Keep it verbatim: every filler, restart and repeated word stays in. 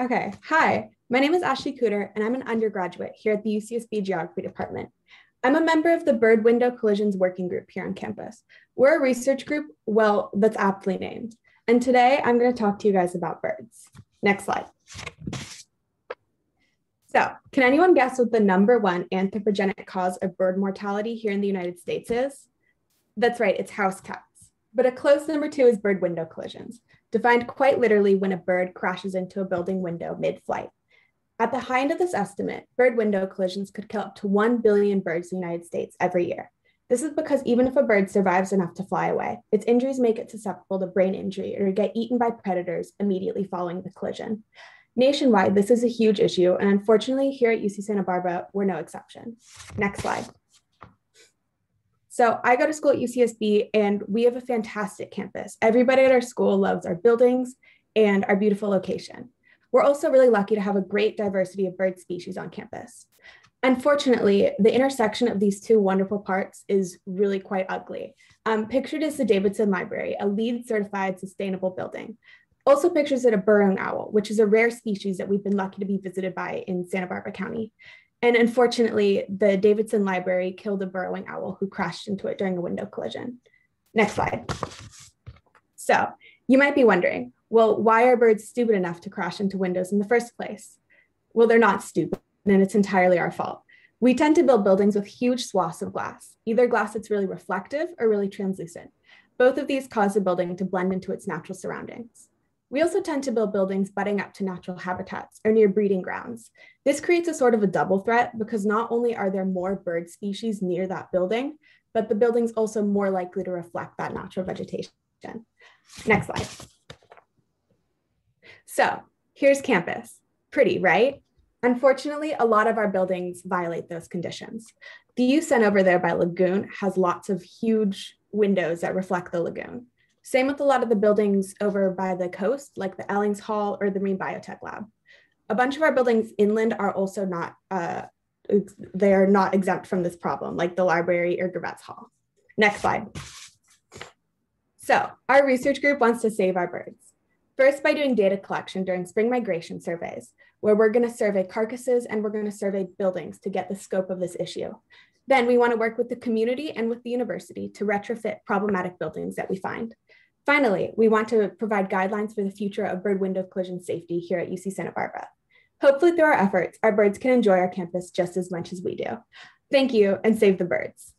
Okay, hi, my name is Ashley Cooter and I'm an undergraduate here at the U C S B Geography Department. I'm a member of the Bird Window Collisions Working Group here on campus. We're a research group, well, that's aptly named. And today I'm going to talk to you guys about birds. Next slide. So, can anyone guess what the number one anthropogenic cause of bird mortality here in the United States is? That's right, it's house cats. But a close number two is bird window collisions, defined quite literally when a bird crashes into a building window mid-flight. At the high end of this estimate, bird window collisions could kill up to one billion birds in the United States every year. This is because even if a bird survives enough to fly away, its injuries make it susceptible to brain injury or get eaten by predators immediately following the collision. Nationwide, this is a huge issue, and unfortunately, here at U C Santa Barbara, we're no exception. Next slide. So I go to school at U C S B and we have a fantastic campus. Everybody at our school loves our buildings and our beautiful location. We're also really lucky to have a great diversity of bird species on campus. Unfortunately, the intersection of these two wonderful parts is really quite ugly. Um, pictured is the Davidson Library, a LEED certified sustainable building. Also pictures it a burrowing owl, which is a rare species that we've been lucky to be visited by in Santa Barbara County. And unfortunately, the Davidson Library killed a burrowing owl who crashed into it during a window collision. Next slide. So you might be wondering, well, why are birds stupid enough to crash into windows in the first place? Well, they're not stupid, and it's entirely our fault. We tend to build buildings with huge swaths of glass, either glass that's really reflective or really translucent. Both of these cause the building to blend into its natural surroundings. We also tend to build buildings butting up to natural habitats or near breeding grounds. This creates a sort of a double threat because not only are there more bird species near that building, but the building's also more likely to reflect that natural vegetation. Next slide. So here's campus. Pretty, right? Unfortunately, a lot of our buildings violate those conditions. The UCen over there by Lagoon has lots of huge windows that reflect the lagoon. Same with a lot of the buildings over by the coast, like the Ellings Hall or the Marine Biotech Lab. A bunch of our buildings inland are also not, uh, they are not exempt from this problem, like the library or Gravetz Hall. Next slide. So our research group wants to save our birds. First, by doing data collection during spring migration surveys, where we're gonna survey carcasses and we're gonna survey buildings to get the scope of this issue. Then we wanna work with the community and with the university to retrofit problematic buildings that we find. Finally, we want to provide guidelines for the future of bird window collision safety here at U C Santa Barbara. Hopefully through our efforts, our birds can enjoy our campus just as much as we do. Thank you, and save the birds.